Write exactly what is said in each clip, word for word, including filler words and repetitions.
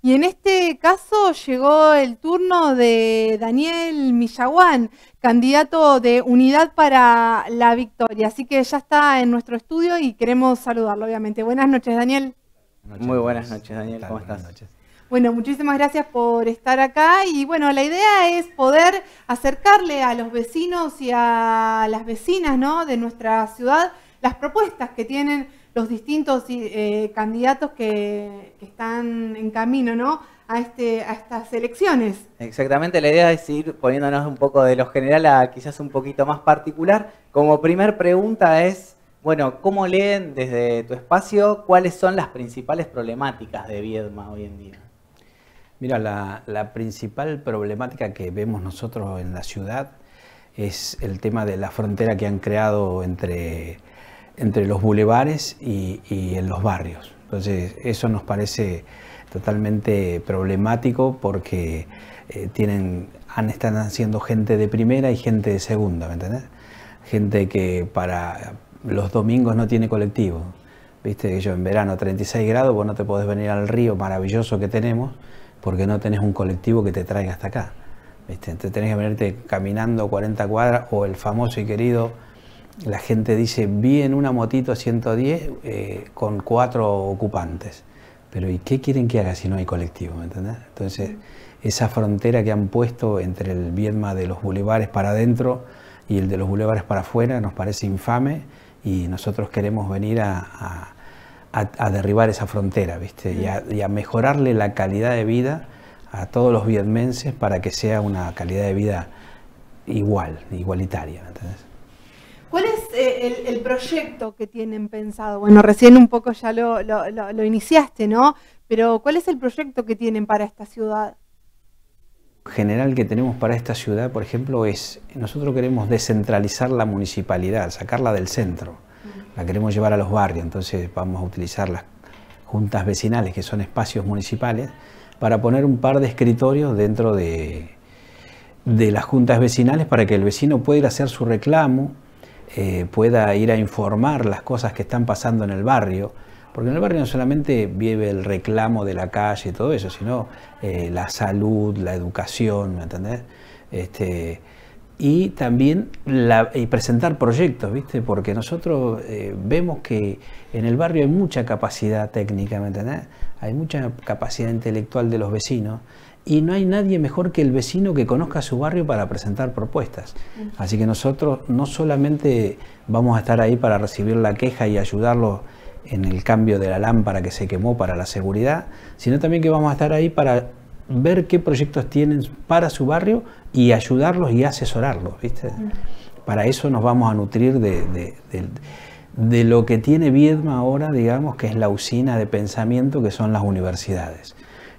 Y en este caso llegó el turno de Daniel Millaguán, candidato de Unidad para la Victoria. Así que ya está en nuestro estudio y queremos saludarlo, obviamente. Buenas noches, Daniel. Buenas noches. Muy buenas noches, Daniel. ¿Cómo estás? Buenas noches. Bueno, muchísimas gracias por estar acá. Y bueno, la idea es poder acercarle a los vecinos y a las vecinas, ¿no?, de nuestra ciudad las propuestas que tienen los distintos eh, candidatos que, que están en camino, ¿no?, a, este, a estas elecciones. Exactamente, la idea es ir poniéndonos un poco de lo general a quizás un poquito más particular. Como primer pregunta es, bueno, ¿cómo leen desde tu espacio cuáles son las principales problemáticas de Viedma hoy en día? Mira, la, la principal problemática que vemos nosotros en la ciudad es el tema de la frontera que han creado entre... entre los bulevares y, y en los barrios. Entonces eso nos parece totalmente problemático porque eh, tienen, han, están haciendo gente de primera y gente de segunda, ¿me entendés? Gente que para los domingos no tiene colectivo, viste, yo en verano treinta y seis grados, vos no te podés venir al río maravilloso que tenemos porque no tenés un colectivo que te traiga hasta acá, viste, entonces tenés que venirte caminando cuarenta cuadras o el famoso y querido. La gente dice, vi en una motito ciento diez eh, con cuatro ocupantes. Pero ¿y qué quieren que haga si no hay colectivo? ¿Me entendés? Entonces, esa frontera que han puesto entre el Viedma de los bulevares para adentro y el de los bulevares para afuera nos parece infame y nosotros queremos venir a, a, a derribar esa frontera, ¿viste? Y a, y a mejorarle la calidad de vida a todos los viedmenses para que sea una calidad de vida igual, igualitaria, ¿me entendés? ¿Cuál es el, el proyecto que tienen pensado? Bueno, recién un poco ya lo, lo, lo, lo iniciaste, ¿no? Pero ¿cuál es el proyecto que tienen para esta ciudad? En general que tenemos para esta ciudad, por ejemplo, es nosotros queremos descentralizar la municipalidad, sacarla del centro. La queremos llevar a los barrios, entonces vamos a utilizar las juntas vecinales, que son espacios municipales, para poner un par de escritorios dentro de, de las juntas vecinales para que el vecino pueda ir a hacer su reclamo, Eh, pueda ir a informar las cosas que están pasando en el barrio, porque en el barrio no solamente vive el reclamo de la calle y todo eso, sino eh, la salud, la educación, ¿me entendés? Este, y también la, y presentar proyectos, ¿viste? Porque nosotros eh, vemos que en el barrio hay mucha capacidad técnica, ¿me entendés? Hay mucha capacidad intelectual de los vecinos. Y no hay nadie mejor que el vecino que conozca su barrio para presentar propuestas. Así que nosotros no solamente vamos a estar ahí para recibir la queja y ayudarlo en el cambio de la lámpara que se quemó para la seguridad, sino también que vamos a estar ahí para ver qué proyectos tienen para su barrio y ayudarlos y asesorarlos, ¿viste? Para eso nos vamos a nutrir de, de, de, de lo que tiene Viedma ahora, digamos, que es la usina de pensamiento que son las universidades.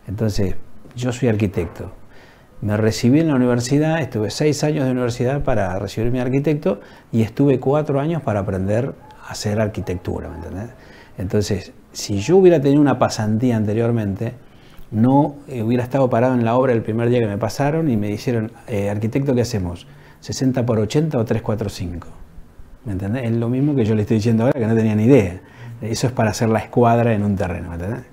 Entonces, yo soy arquitecto, me recibí en la universidad, estuve seis años de universidad para recibirme de arquitecto y estuve cuatro años para aprender a hacer arquitectura, ¿me entendés? Entonces, si yo hubiera tenido una pasantía anteriormente, no hubiera estado parado en la obra el primer día que me pasaron y me dijeron, eh, arquitecto, ¿qué hacemos? ¿sesenta por ochenta o tres cuatro cinco? ¿Me entendés? Es lo mismo que yo le estoy diciendo ahora que no tenía ni idea. Eso es para hacer la escuadra en un terreno, ¿me entendés?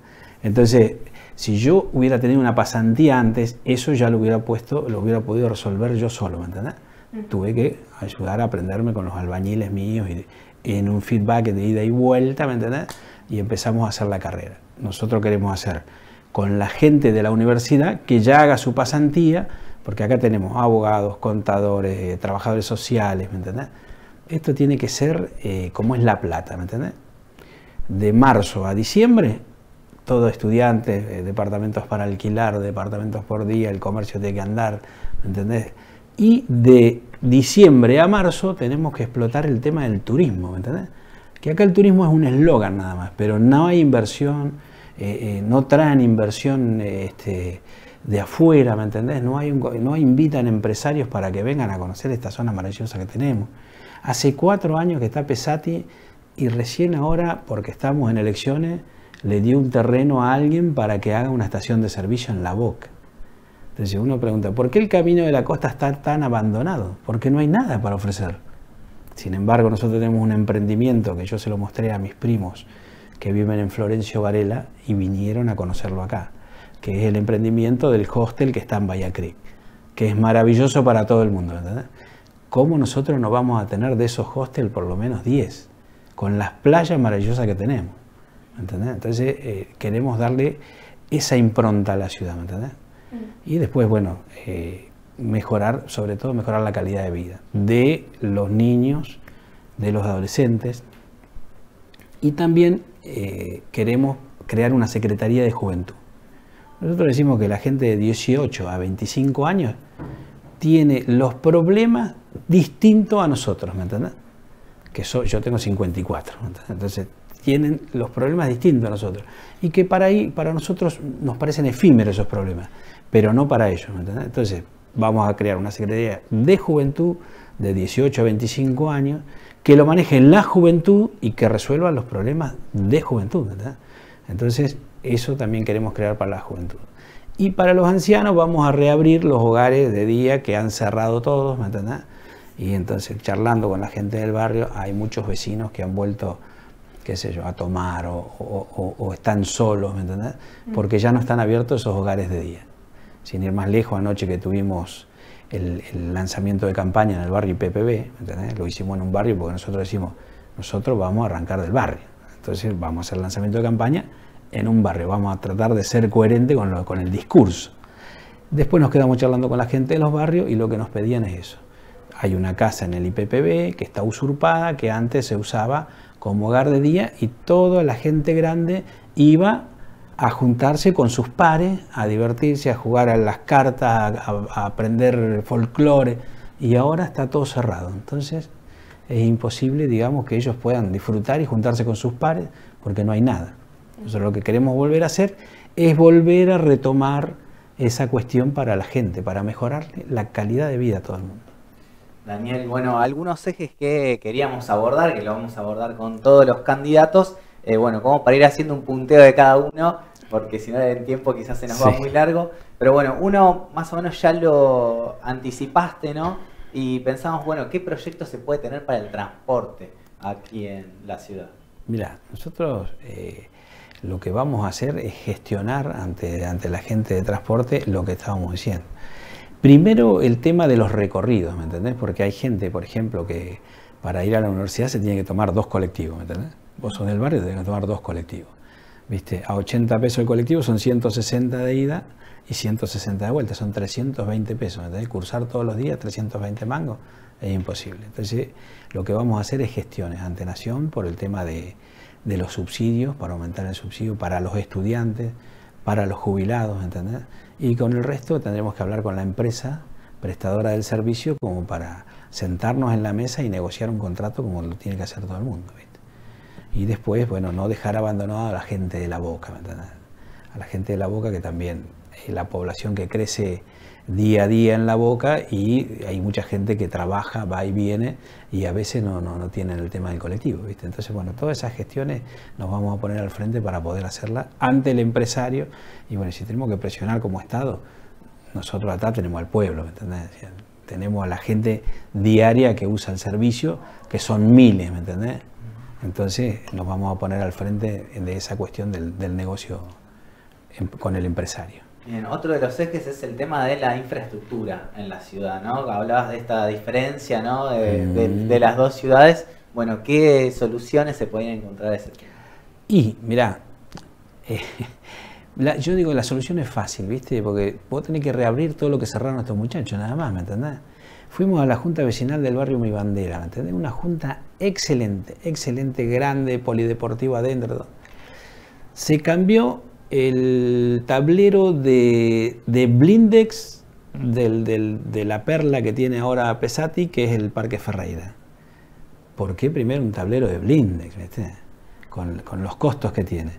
Entonces, si yo hubiera tenido una pasantía antes, eso ya lo hubiera puesto, lo hubiera podido resolver yo solo, ¿me entendés? Uh-huh. Tuve que ayudar a aprenderme con los albañiles míos y, y en un feedback de ida y vuelta, ¿me entendés? Y empezamos a hacer la carrera. Nosotros queremos hacer con la gente de la universidad que ya haga su pasantía, porque acá tenemos abogados, contadores, trabajadores sociales, ¿me entendés? Esto tiene que ser eh, como es La Plata, ¿me entendés? De marzo a diciembre, todo estudiantes, eh, departamentos para alquilar, departamentos por día, el comercio tiene que andar, ¿entendés? Y de diciembre a marzo tenemos que explotar el tema del turismo, ¿entendés? Que acá el turismo es un eslogan nada más, pero no hay inversión, eh, eh, no traen inversión eh, este, de afuera, ¿me entendés? No, hay un, no invitan empresarios para que vengan a conocer esta zona maravillosa que tenemos. Hace cuatro años que está Pesati y recién ahora, porque estamos en elecciones, le dio un terreno a alguien para que haga una estación de servicio en La Boca. Entonces uno pregunta, ¿por qué el camino de la costa está tan abandonado? Porque no hay nada para ofrecer. Sin embargo, nosotros tenemos un emprendimiento que yo se lo mostré a mis primos que viven en Florencio Varela y vinieron a conocerlo acá. que es el emprendimiento del hostel que está en Bahía Creek, que es maravilloso para todo el mundo, ¿entendés? ¿Cómo nosotros no vamos a tener de esos hostels por lo menos diez? Con las playas maravillosas que tenemos, ¿entendés? Entonces eh, queremos darle esa impronta a la ciudad, ¿me entendés? Mm. Y después, bueno, eh, mejorar, sobre todo mejorar la calidad de vida de los niños, de los adolescentes, y también eh, queremos crear una Secretaría de Juventud. Nosotros decimos que la gente de dieciocho a veinticinco años tiene los problemas distintos a nosotros, ¿me entendés? Que so, yo tengo cincuenta y cuatro, ¿entendés? Entonces tienen los problemas distintos a nosotros, y que para, ahí, para nosotros nos parecen efímeros esos problemas, pero no para ellos, ¿me entendés? Entonces vamos a crear una Secretaría de Juventud de dieciocho a veinticinco años que lo maneje la juventud y que resuelva los problemas de juventud, ¿verdad? Entonces eso también queremos crear para la juventud. Y para los ancianos vamos a reabrir los hogares de día que han cerrado todos, ¿me entendés? Y entonces, charlando con la gente del barrio, hay muchos vecinos que han vuelto, qué sé yo, a tomar o, o, o, o están solos, ¿me entendés? Porque ya no están abiertos esos hogares de día. Sin ir más lejos, anoche que tuvimos el, el lanzamiento de campaña en el barrio I P P B, ¿entendés? Lo hicimos en un barrio porque nosotros decimos, nosotros vamos a arrancar del barrio, entonces vamos a hacer lanzamiento de campaña en un barrio, vamos a tratar de ser coherente con, lo, con el discurso. Después nos quedamos charlando con la gente de los barrios y lo que nos pedían es eso. Hay una casa en el I P P B que está usurpada, que antes se usaba como hogar de día y toda la gente grande iba a juntarse con sus pares, a divertirse, a jugar a las cartas, a, a aprender folclore, y ahora está todo cerrado. Entonces es imposible, digamos, que ellos puedan disfrutar y juntarse con sus pares porque no hay nada. Entonces lo que queremos volver a hacer es volver a retomar esa cuestión para la gente, para mejorar la calidad de vida a todo el mundo. Daniel, bueno, algunos ejes que queríamos abordar, que lo vamos a abordar con todos los candidatos, Eh, bueno, como para ir haciendo un punteo de cada uno, porque si no el tiempo quizás se nos va muy largo. Pero bueno, uno más o menos ya lo anticipaste, ¿no? Y pensamos, bueno, ¿qué proyecto se puede tener para el transporte aquí en la ciudad? Mirá, nosotros eh, lo que vamos a hacer es gestionar ante, ante la gente de transporte lo que estábamos diciendo. Primero el tema de los recorridos, ¿me entendés? Porque hay gente, por ejemplo, que para ir a la universidad se tiene que tomar dos colectivos, ¿me entendés? Vos sos del barrio, tenés que tomar dos colectivos. ¿Viste? A ochenta pesos el colectivo son ciento sesenta de ida y ciento sesenta de vuelta, son trescientos veinte pesos. ¿Entendés? Cursar todos los días trescientos veinte mangos es imposible. Entonces, lo que vamos a hacer es gestiones ante Nación por el tema de, de los subsidios, para aumentar el subsidio para los estudiantes, para los jubilados, ¿entendés? Y con el resto tendremos que hablar con la empresa prestadora del servicio como para sentarnos en la mesa y negociar un contrato como lo tiene que hacer todo el mundo, ¿viste? Y después, bueno, no dejar abandonado a la gente de La Boca, ¿me entendés? A la gente de La Boca, que también es la población que crece día a día en La Boca, y hay mucha gente que trabaja, va y viene, y a veces no, no, no tienen el tema del colectivo, ¿viste? Entonces, bueno, todas esas gestiones nos vamos a poner al frente para poder hacerlas ante el empresario. Y bueno, si tenemos que presionar como Estado, nosotros atrás tenemos al pueblo, ¿me entendés? Tenemos a la gente diaria que usa el servicio, que son miles, ¿me entendés? Entonces nos vamos a poner al frente de esa cuestión del, del negocio en, con el empresario. Bien, otro de los ejes es el tema de la infraestructura en la ciudad, ¿no? Hablabas de esta diferencia, ¿no? De, mm. de, de las dos ciudades. Bueno, ¿qué soluciones se podían encontrar a ese tema? Y, mirá, eh, la, yo digo, la solución es fácil, ¿viste? Porque vos tenés que reabrir todo lo que cerraron estos muchachos, nada más, ¿me entendés? Fuimos a la junta vecinal del barrio Mi Bandera, ¿me entendés? Una junta excelente, excelente, grande, polideportiva adentro. Se cambió el tablero de, de blindex del, del, de la perla que tiene ahora Pesati, que es el Parque Ferreira. ¿Por qué primero un tablero de blindex? Con, con los costos que tiene.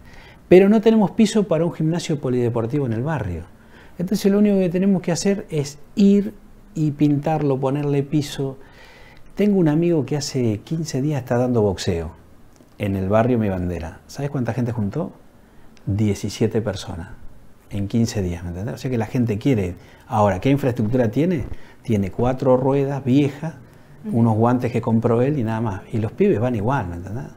Pero no tenemos piso para un gimnasio polideportivo en el barrio. Entonces lo único que tenemos que hacer es ir y pintarlo, ponerle piso. Tengo un amigo que hace quince días está dando boxeo en el barrio Mi Bandera. ¿Sabes cuánta gente juntó? diecisiete personas en quince días, ¿me entendés? O sea que la gente quiere. Ahora, ¿qué infraestructura tiene? Tiene cuatro ruedas viejas, unos guantes que compró él y nada más. Y los pibes van igual, ¿me entendés?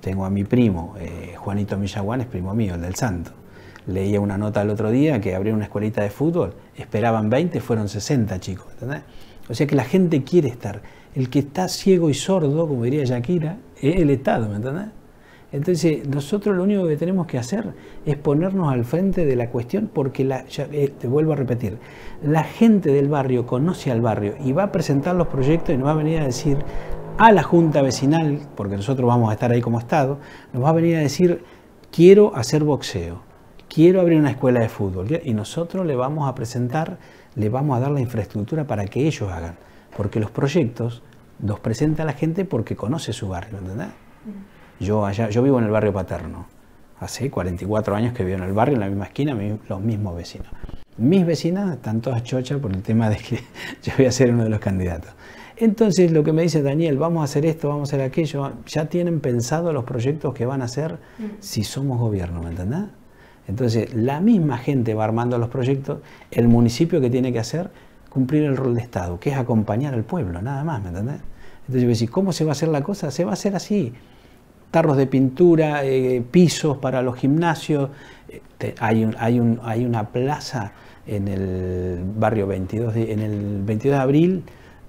Tengo a mi primo, eh, Juanito Millaguán, es primo mío, el del Santo. Leía una nota el otro día que abrieron una escuelita de fútbol, esperaban veinte, fueron sesenta chicos, ¿entendés? O sea que la gente quiere estar. El que está ciego y sordo, como diría Shakira, es el Estado, ¿me entendés? Entonces nosotros lo único que tenemos que hacer es ponernos al frente de la cuestión, porque la, ya, eh, te vuelvo a repetir, la gente del barrio conoce al barrio y va a presentar los proyectos y nos va a venir a decir a la Junta Vecinal, porque nosotros vamos a estar ahí como Estado, nos va a venir a decir, quiero hacer boxeo, quiero abrir una escuela de fútbol, y nosotros le vamos a presentar, le vamos a dar la infraestructura para que ellos hagan, porque los proyectos los presenta la gente porque conoce su barrio, ¿entendés? Yo, allá, yo vivo en el barrio Paterno, hace cuarenta y cuatro años que vivo en el barrio, en la misma esquina, los mismos vecinos. Mis vecinas están todas chochas por el tema de que yo voy a ser uno de los candidatos. Entonces lo que me dice Daniel, vamos a hacer esto, vamos a hacer aquello, ya tienen pensado los proyectos que van a hacer si somos gobierno, ¿me entendés? Entonces la misma gente va armando los proyectos, el municipio que tiene que hacer, cumplir el rol de Estado, que es acompañar al pueblo, nada más, ¿me entendés? Entonces yo voy a decir, ¿cómo se va a hacer la cosa? Se va a hacer así. Tarros de pintura, eh, pisos para los gimnasios. Te, hay, un, hay, un, hay una plaza en el barrio veintidós de, en el veintidós de abril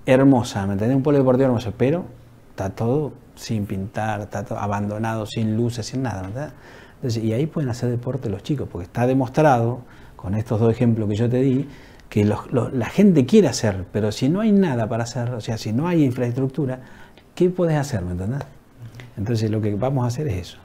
hermosa, ¿me entendés? Un pueblo deportivo hermoso, pero está todo sin pintar, está todo abandonado, sin luces, sin nada, ¿me entendés? Entonces, y ahí pueden hacer deporte los chicos, porque está demostrado, con estos dos ejemplos que yo te di, que los, los, la gente quiere hacer, pero si no hay nada para hacer, o sea, si no hay infraestructura, ¿qué podés hacer, ¿me entendés? Entonces lo que vamos a hacer es eso.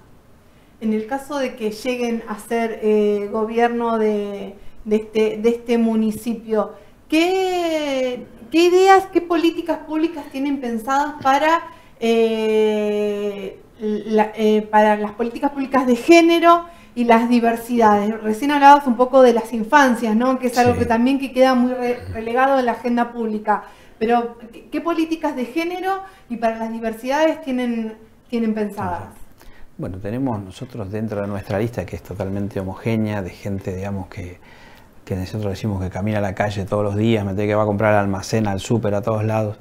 En el caso de que lleguen a ser eh, gobierno de, de, este, de este municipio, ¿qué, qué ideas, qué políticas públicas tienen pensadas para, eh, la, eh, para las políticas públicas de género y las diversidades? Recién hablabas un poco de las infancias, ¿no? Que es algo sí. que también que queda muy re, relegado en la agenda pública. Pero ¿qué, qué políticas de género y para las diversidades tienen... tienen pensadas? Bueno, tenemos nosotros dentro de nuestra lista, que es totalmente homogénea, de gente, digamos, que, que nosotros decimos que camina a la calle todos los días, me que va a comprar al almacén, al súper, a todos lados.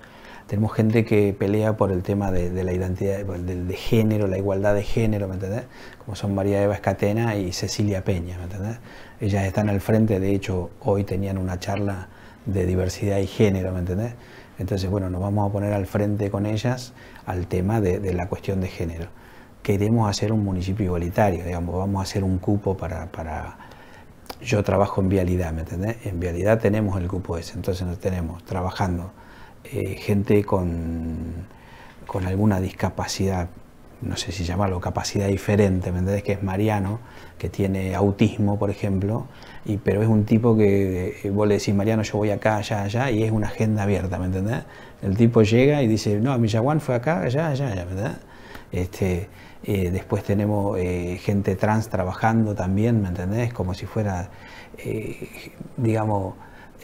Tenemos gente que pelea por el tema de, de la identidad, de, de género, la igualdad de género, ¿me entendés? Como son María Eva Escatena y Cecilia Peña, ¿me entendés? Ellas están al frente, de hecho, hoy tenían una charla de diversidad y género, ¿me entendés? Entonces, bueno, nos vamos a poner al frente con ellas al tema de, de la cuestión de género. Queremos hacer un municipio igualitario, digamos, vamos a hacer un cupo para... para... Yo trabajo en vialidad, ¿me entendés? En vialidad tenemos el cupo ese, entonces nos tenemos trabajando eh, gente con, con alguna discapacidad, no sé si llamarlo capacidad diferente, ¿me entendés? Que es Mariano, que tiene autismo, por ejemplo, y, pero es un tipo que vos le decís, Mariano, yo voy acá, allá, allá, y es una agenda abierta, ¿me entendés? El tipo llega y dice, no, Millaguán fue acá, allá, allá, allá, ¿verdad? Este, eh, después tenemos eh, gente trans trabajando también, ¿me entendés? Como si fuera, eh, digamos...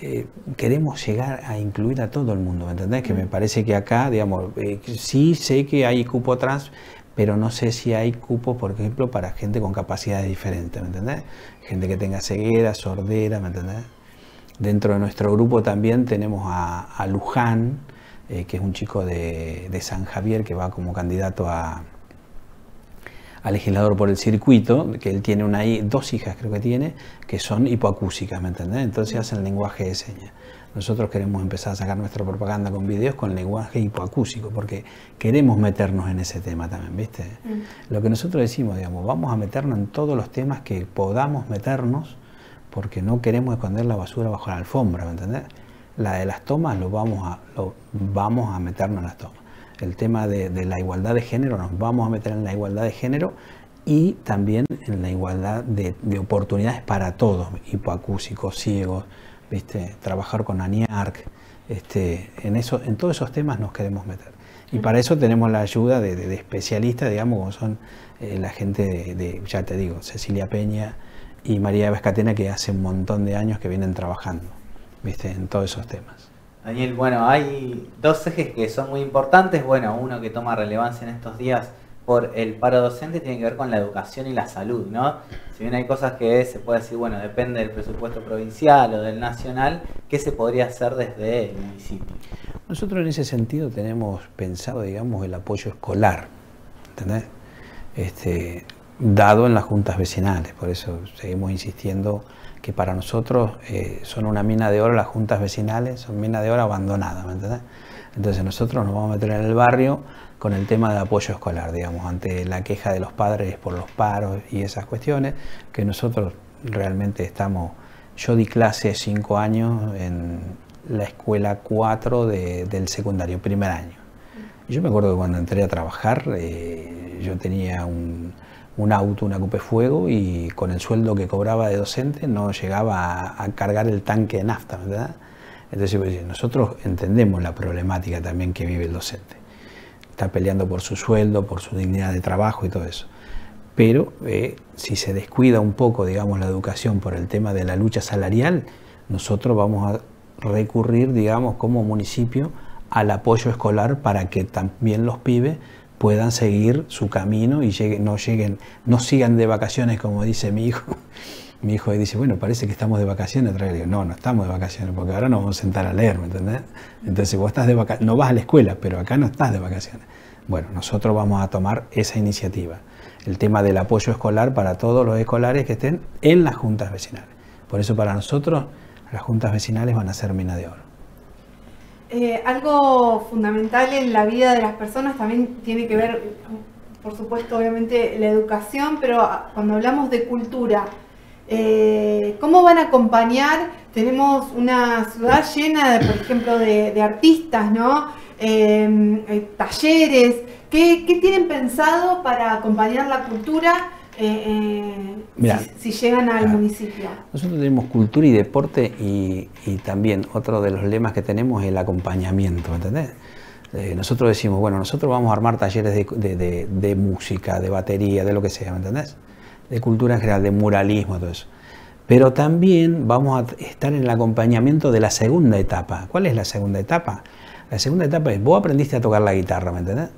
Eh, queremos llegar a incluir a todo el mundo, ¿me entendés? Que me parece que acá, digamos, eh, sí sé que hay cupo trans, pero no sé si hay cupo, por ejemplo, para gente con capacidades diferentes, ¿me entendés? Gente que tenga ceguera, sordera, ¿me entendés? Dentro de nuestro grupo también tenemos a, a Luján, eh, que es un chico de, de San Javier que va como candidato a, a legislador por el circuito, que él tiene una, dos hijas creo que tiene, que son hipoacúsicas, ¿me entendés? Entonces hacen lenguaje de señas. Nosotros queremos empezar a sacar nuestra propaganda con videos con lenguaje hipoacúsico, porque queremos meternos en ese tema también, ¿viste? Mm. Lo que nosotros decimos, digamos, vamos a meternos en todos los temas que podamos meternos, porque no queremos esconder la basura bajo la alfombra, ¿me entendés? La de las tomas, lo vamos a, lo, vamos a meternos en las tomas. El tema de, de la igualdad de género, nos vamos a meter en la igualdad de género y también en la igualdad de, de oportunidades para todos, hipoacúsicos, ciegos, ¿viste? Trabajar con ANIARC, este, en, eso, en todos esos temas nos queremos meter. Y para eso tenemos la ayuda de, de, de especialistas, digamos, como son eh, la gente de, de, ya te digo, Cecilia Peña y María Eva Escatena, que hace un montón de años que vienen trabajando, ¿viste? En todos esos temas. Daniel, bueno, hay dos ejes que son muy importantes. Bueno, uno que toma relevancia en estos días por el paro docente tiene que ver con la educación y la salud, ¿no? Si bien hay cosas que se puede decir, bueno, depende del presupuesto provincial o del nacional, ¿qué se podría hacer desde el municipio? Nosotros en ese sentido tenemos pensado, digamos, el apoyo escolar, ¿entendés? Este, dado en las juntas vecinales. Por eso seguimos insistiendo que para nosotros eh, son una mina de oro las juntas vecinales, son mina de oro abandonada, ¿me entendés? Entonces nosotros nos vamos a meter en el barrio con el tema de apoyo escolar, digamos, ante la queja de los padres por los paros y esas cuestiones, que nosotros realmente estamos... Yo di clase cinco años en la escuela cuatro de, del secundario, primer año. Yo me acuerdo que cuando entré a trabajar, eh, yo tenía un, un auto, una Coupé Fuego, y con el sueldo que cobraba de docente no llegaba a, a cargar el tanque de nafta, ¿verdad? Entonces, pues, nosotros entendemos la problemática también que vive el docente. Está peleando por su sueldo, por su dignidad de trabajo y todo eso. Pero eh, si se descuida un poco, digamos, la educación por el tema de la lucha salarial, nosotros vamos a recurrir, digamos, como municipio al apoyo escolar para que también los pibes puedan seguir su camino y lleguen, no lleguen, no sigan de vacaciones, como dice mi hijo. Mi hijo dice, bueno, parece que estamos de vacaciones. Otra vez digo, no, no estamos de vacaciones, porque ahora nos vamos a sentar a leer, ¿me entendés? Entonces vos estás de vacaciones, no vas a la escuela, pero acá no estás de vacaciones. Bueno, nosotros vamos a tomar esa iniciativa, el tema del apoyo escolar para todos los escolares que estén en las juntas vecinales. Por eso para nosotros las juntas vecinales van a ser mina de oro. Eh, algo fundamental en la vida de las personas también tiene que ver, por supuesto, obviamente, la educación, pero cuando hablamos de cultura, eh, ¿cómo van a acompañar? Tenemos una ciudad llena, de, por ejemplo, de, de artistas, ¿no? Eh, talleres. ¿Qué, ¿Qué tienen pensado para acompañar la cultura eh, eh, mirá, si, si llegan al mirá. municipio? Nosotros tenemos cultura y deporte y, y también otro de los lemas que tenemos es el acompañamiento, ¿entendés? Eh, nosotros decimos, bueno, nosotros vamos a armar talleres de, de, de, de música, de batería, de lo que sea, ¿me entendés? De cultura en general, de muralismo, todo eso. Pero también vamos a estar en el acompañamiento de la segunda etapa. ¿Cuál es la segunda etapa? La segunda etapa es, vos aprendiste a tocar la guitarra, ¿me entendés?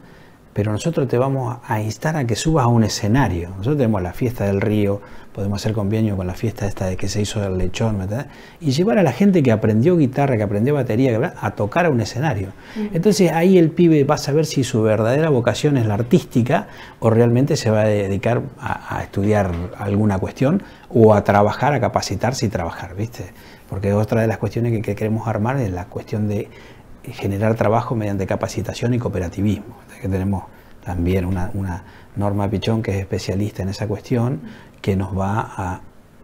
Pero nosotros te vamos a instar a que subas a un escenario. Nosotros tenemos la fiesta del río, podemos hacer convenio con la fiesta esta de que se hizo el lechón, ¿verdad? Y llevar a la gente que aprendió guitarra, que aprendió batería, ¿verdad?, a tocar a un escenario. Entonces ahí el pibe va a saber si su verdadera vocación es la artística o realmente se va a dedicar a, a estudiar alguna cuestión o a trabajar, a capacitarse y trabajar, ¿viste? Porque otra de las cuestiones que, que queremos armar es la cuestión de generar trabajo mediante capacitación y cooperativismo, que tenemos también una, una Norma Pichón que es especialista en esa cuestión, que nos va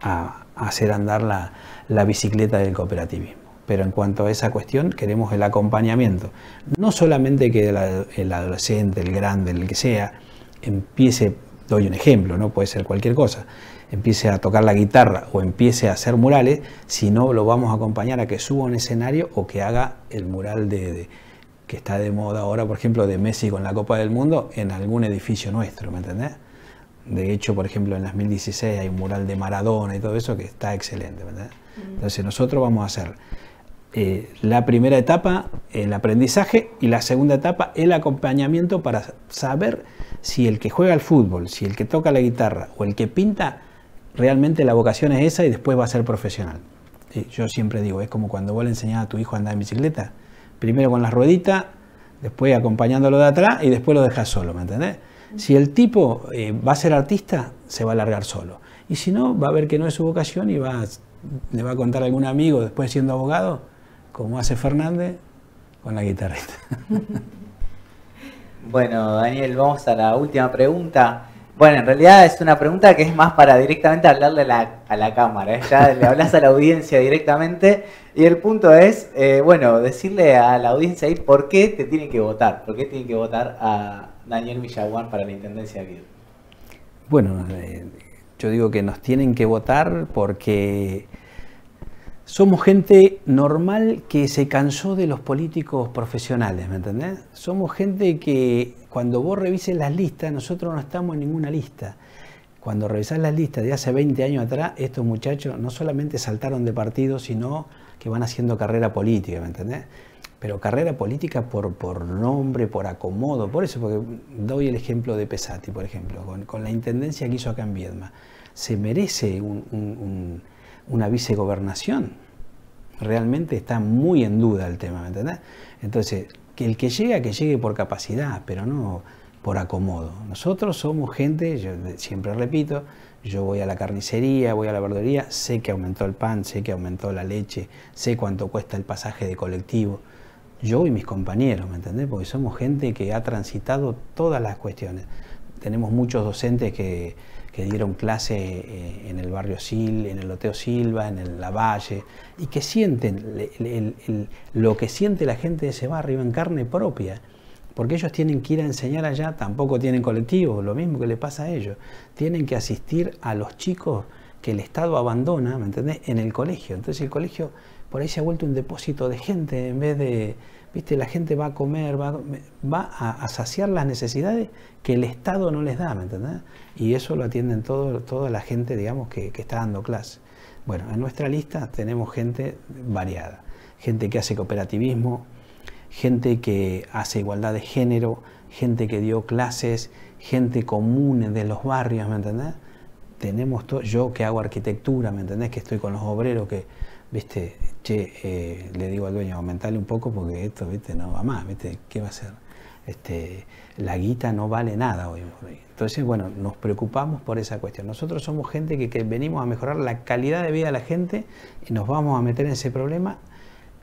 a, a hacer andar la, la bicicleta del cooperativismo. Pero en cuanto a esa cuestión queremos el acompañamiento, no solamente que el, el adolescente, el grande, el que sea, empiece, doy un ejemplo, no puede ser cualquier cosa, empiece a tocar la guitarra o empiece a hacer murales, si no lo vamos a acompañar a que suba un escenario o que haga el mural de, de, que está de moda ahora, por ejemplo, de Messi con la Copa del Mundo en algún edificio nuestro, ¿me entendés? De hecho, por ejemplo, en dos mil dieciséis hay un mural de Maradona y todo eso que está excelente, ¿me entendés? Entonces nosotros vamos a hacer eh, la primera etapa, el aprendizaje, y la segunda etapa, el acompañamiento para saber si el que juega al fútbol, si el que toca la guitarra o el que pinta, realmente la vocación es esa y después va a ser profesional. Yo siempre digo, es como cuando vos le enseñás a tu hijo a andar en bicicleta, primero con las rueditas, después acompañándolo de atrás y después lo dejas solo, ¿me entendés? Si el tipo eh, va a ser artista, se va a largar solo. Y si no, va a ver que no es su vocación y va a, le va a contar a algún amigo, después siendo abogado, como hace Fernández, con la guitarrita. Bueno, Daniel, vamos a la última pregunta. Bueno, en realidad es una pregunta que es más para directamente hablarle a la, a la cámara, ¿eh? Ya le hablas a la audiencia directamente y el punto es, eh, bueno, decirle a la audiencia ahí por qué te tienen que votar, por qué tienen que votar a Daniel Millaguán para la Intendencia de Viedma. Bueno, eh, yo digo que nos tienen que votar porque somos gente normal que se cansó de los políticos profesionales, ¿me entendés? Somos gente que... Cuando vos revises las listas, nosotros no estamos en ninguna lista. Cuando revisás las listas de hace veinte años atrás, estos muchachos no solamente saltaron de partido, sino que van haciendo carrera política, ¿me entendés? Pero carrera política por, por nombre, por acomodo, por eso, porque doy el ejemplo de Pesati, por ejemplo, con, con la intendencia que hizo acá en Viedma. ¿Se merece un, un, un, una vicegobernación? Realmente está muy en duda el tema, ¿me entendés? Entonces... el que llega, que llegue por capacidad, pero no por acomodo. Nosotros somos gente, yo siempre repito, yo voy a la carnicería, voy a la verdulería, sé que aumentó el pan, sé que aumentó la leche, sé cuánto cuesta el pasaje de colectivo. Yo y mis compañeros, ¿me entendés? Porque somos gente que ha transitado todas las cuestiones. Tenemos muchos docentes que, que dieron clase en el barrio Sil, en el Oteo Silva, en el Lavalle, y que sienten el, el, el, lo que siente la gente de ese barrio en carne propia. Porque ellos tienen que ir a enseñar allá, tampoco tienen colectivo, lo mismo que le pasa a ellos. Tienen que asistir a los chicos que el Estado abandona, ¿me entendés?, en el colegio. Entonces el colegio por ahí se ha vuelto un depósito de gente, en vez de, viste, la gente va a comer, va, va a, a saciar las necesidades que el Estado no les da, ¿me entendés? Y eso lo atienden todo, toda la gente, digamos, que, que está dando clase. Bueno, en nuestra lista tenemos gente variada, gente que hace cooperativismo, gente que hace igualdad de género, gente que dio clases, gente común de los barrios, ¿me entendés? Tenemos todo, yo que hago arquitectura, ¿me entendés? Que estoy con los obreros que, viste, che, eh, le digo al dueño, aumentale un poco porque esto, viste, no va más, viste, ¿qué va a hacer? Este, la guita no vale nada hoy por hoy. Entonces, bueno, nos preocupamos por esa cuestión. Nosotros somos gente que, que venimos a mejorar la calidad de vida de la gente y nos vamos a meter en ese problema,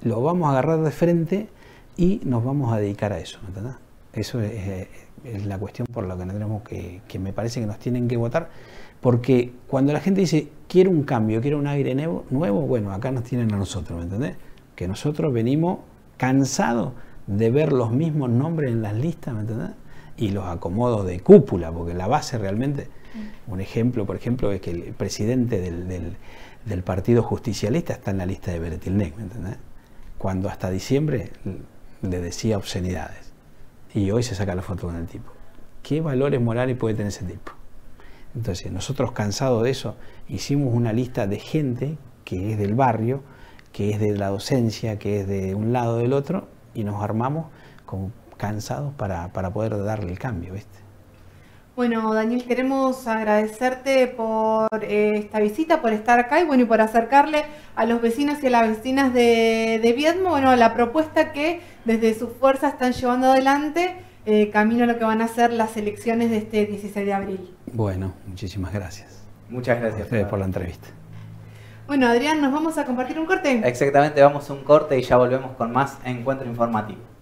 lo vamos a agarrar de frente y nos vamos a dedicar a eso, ¿me entendés? Eso es, es la cuestión por la que tenemos que, que me parece que nos tienen que votar, porque cuando la gente dice, quiero un cambio, quiero un aire nuevo, nuevo, bueno, acá nos tienen a nosotros, ¿me entendés? Que nosotros venimos cansados de ver los mismos nombres en las listas, ¿me entendés? Y los acomodos de cúpula, porque la base realmente, un ejemplo, por ejemplo, es que el presidente del, del, del partido justicialista está en la lista de Beretil Neck, ¿me entendés? Cuando hasta diciembre le decía obscenidades. Y hoy se saca la foto con el tipo. ¿Qué valores morales puede tener ese tipo? Entonces nosotros, cansados de eso, hicimos una lista de gente que es del barrio, que es de la docencia, que es de un lado del otro, y nos armamos como cansados para, para poder darle el cambio, ¿viste? Bueno, Daniel, queremos agradecerte por eh, esta visita, por estar acá y bueno, y por acercarle a los vecinos y a las vecinas de, de Viedma, bueno, la propuesta que desde sus fuerzas están llevando adelante, eh, camino a lo que van a ser las elecciones de este dieciséis de abril. Bueno, muchísimas gracias. Muchas gracias a ustedes por la entrevista. Bueno, Adrián, nos vamos a compartir un corte. Exactamente, vamos a un corte y ya volvemos con más Encuentro Informativo.